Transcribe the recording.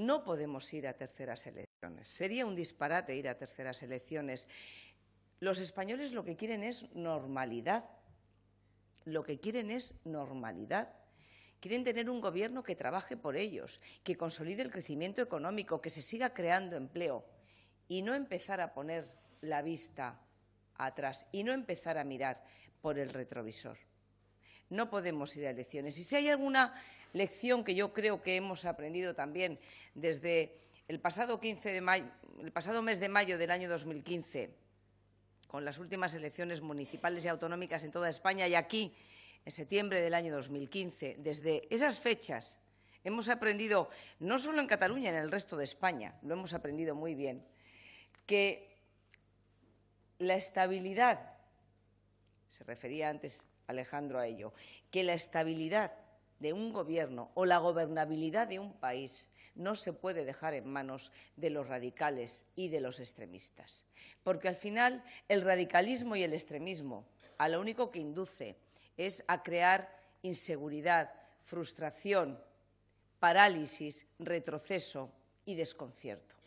No podemos ir a terceras elecciones. Sería un disparate ir a terceras elecciones. Los españoles lo que quieren es normalidad. Lo que quieren es normalidad. Quieren tener un gobierno que trabaje por ellos, que consolide el crecimiento económico, que se siga creando empleo y no empezar a poner la vista atrás y no empezar a mirar por el retrovisor. No podemos ir a elecciones. Y si hay alguna lección que yo creo que hemos aprendido también desde el pasado 15 de mayo, el pasado mes de mayo del año 2015, con las últimas elecciones municipales y autonómicas en toda España y aquí, en septiembre del año 2015, desde esas fechas hemos aprendido, no solo en Cataluña, en el resto de España, lo hemos aprendido muy bien, que la estabilidad, se refería antes Alejandro a ello, que la estabilidad de un gobierno o la gobernabilidad de un país no se puede dejar en manos de los radicales y de los extremistas. Porque al final el radicalismo y el extremismo a lo único que induce es a crear inseguridad, frustración, parálisis, retroceso y desconcierto.